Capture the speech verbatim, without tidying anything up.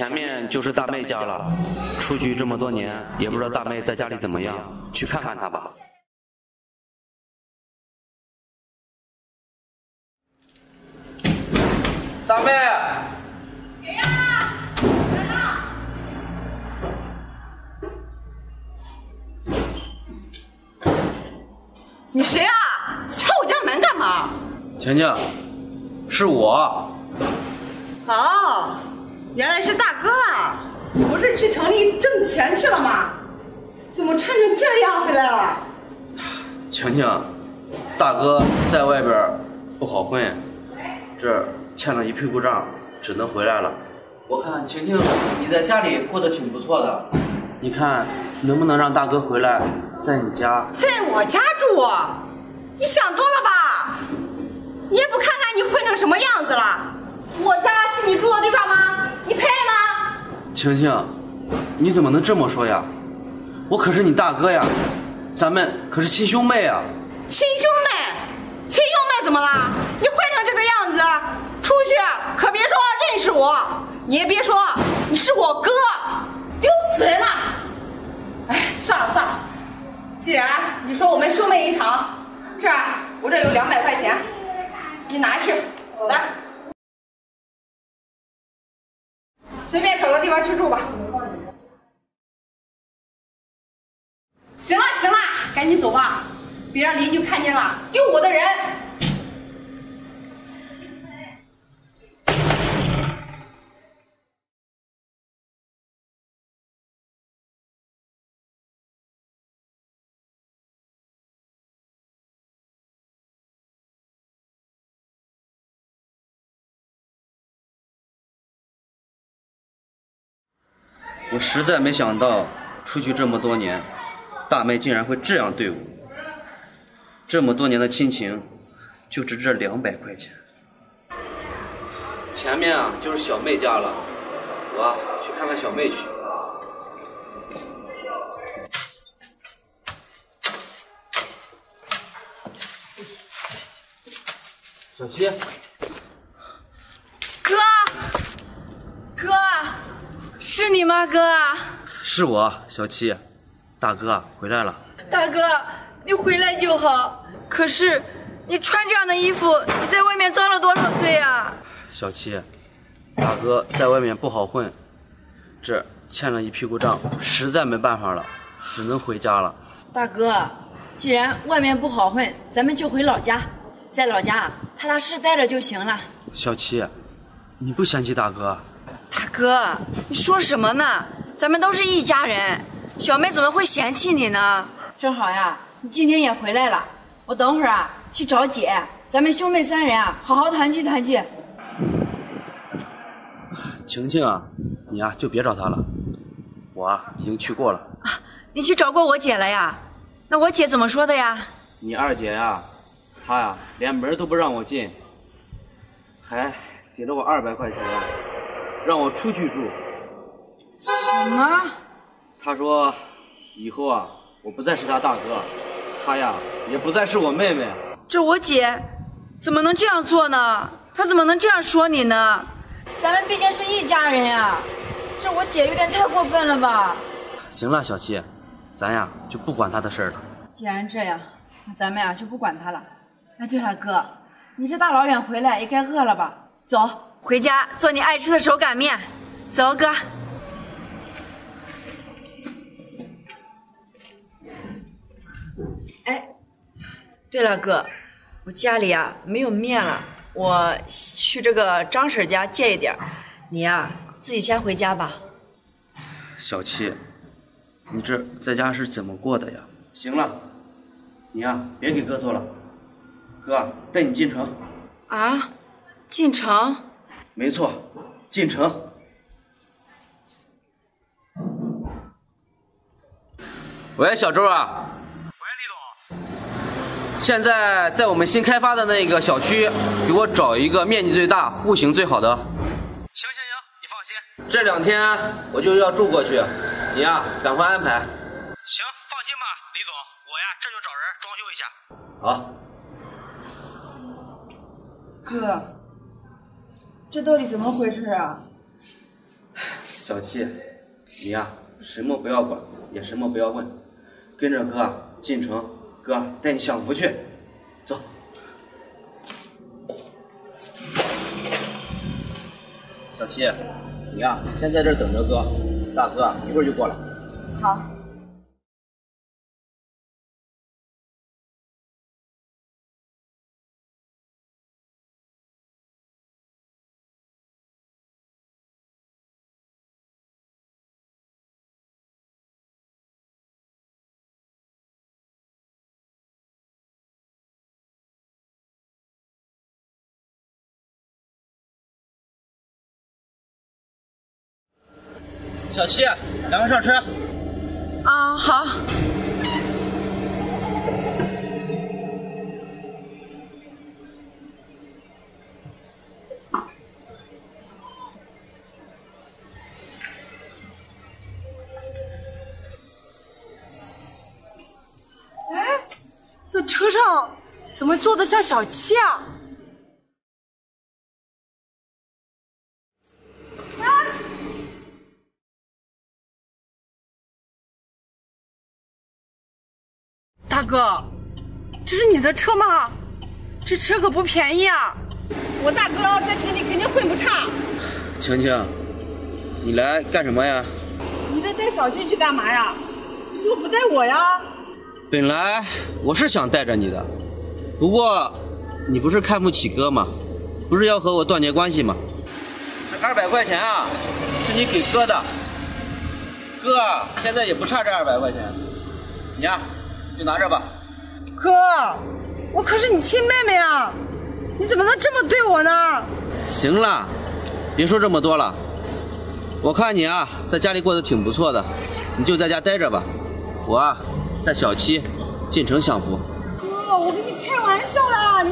前面就是大妹家了，出去这么多年，也不知道大妹在家里怎么样，去看看她吧。大妹，谁呀？来了！你谁啊？敲我家门干嘛？晴晴，是我。哦。 原来是大哥啊！你不是去城里挣钱去了吗？怎么穿成这样回来了？晴晴，大哥在外边不好混，这欠了一屁股账，只能回来了。我看晴晴你在家里过得挺不错的，你看能不能让大哥回来，在你家？在我家住？你想多了吧？你也不看看你混成什么样子了！我家是你住的地方吗？ 你配吗？晴晴，你怎么能这么说呀？我可是你大哥呀，咱们可是亲兄妹啊！亲兄妹，亲兄妹怎么了？你混成这个样子，出去可别说认识我，你也别说你是我哥，丢死人了！哎，算了算了，既然你说我们兄妹一场，这儿我这有两百块钱，你拿去，来。 随便找个地方去住吧。行了行了，赶紧走吧，别让邻居看见了，丢我的人。我实在没想到，出去这么多年，大妹竟然会这样对我。这么多年的亲情，就值这两百块钱。前面啊，就是小妹家了，我啊去看看小妹去。小七，哥，哥。 是你吗，哥？是我，小七，大哥回来了。大哥，你回来就好。可是，你穿这样的衣服，你在外面遭了多少罪啊？小七，大哥在外面不好混，这欠了一屁股账，实在没办法了，只能回家了。大哥，既然外面不好混，咱们就回老家，在老家踏踏实实待着就行了。小七，你不嫌弃大哥？ 大哥，你说什么呢？咱们都是一家人，小妹怎么会嫌弃你呢？正好呀，你今天也回来了，我等会儿啊去找姐，咱们兄妹三人啊好好团聚团聚。晴晴啊，你啊就别找她了，我啊已经去过了。啊，你去找过我姐了呀？那我姐怎么说的呀？你二姐呀，她呀连门都不让我进，还给了我二百块钱。 让我出去住，什么？他说，以后啊，我不再是他大哥，他呀也不再是我妹妹。这我姐怎么能这样做呢？她怎么能这样说你呢？咱们毕竟是一家人呀，这我姐有点太过分了吧？行了，小七，咱呀就不管她的事儿了。既然这样，那咱们呀就不管她了。哎，对了，哥，你这大老远回来也该饿了吧？走。 回家做你爱吃的手擀面，走，哥。哎，对了，哥，我家里啊没有面了，我去这个张婶家借一点，你呀、啊、自己先回家吧。小七，你这在家是怎么过的呀？行了，你呀、啊、别给哥做了，哥带你进城。啊，进城？ 没错，进城。喂，小周啊！喂，李总。现在在我们新开发的那个小区，给我找一个面积最大、户型最好的。行行行，你放心。这两天我就要住过去，你呀、啊，赶快安排。行，放心吧，李总，我呀这就找人装修一下。好。哥。 这到底怎么回事啊？小七，你呀、啊、什么不要管，也什么不要问，跟着哥啊进城，哥带你享福去。走。小七，你呀、啊、先在这儿等着哥，大哥、啊、一会儿就过来。好。 小七，两个上车。啊，好。哎，这车上怎么坐得像小七啊？ 大哥，这是你的车吗？这车可不便宜啊！我大哥在城里肯定混不差。晴晴，你来干什么呀？你这带小军去干嘛呀？你怎么不带我呀？本来我是想带着你的，不过你不是看不起哥吗？不是要和我断绝关系吗？这二百块钱啊，是你给哥的。哥现在也不差这二百块钱，你呀、啊。 就拿着吧，哥，我可是你亲妹妹啊，你怎么能这么对我呢？行了，别说这么多了。我看你啊，在家里过得挺不错的，你就在家待着吧。我啊，带小七进城享福。哥，我跟你开玩笑啦，你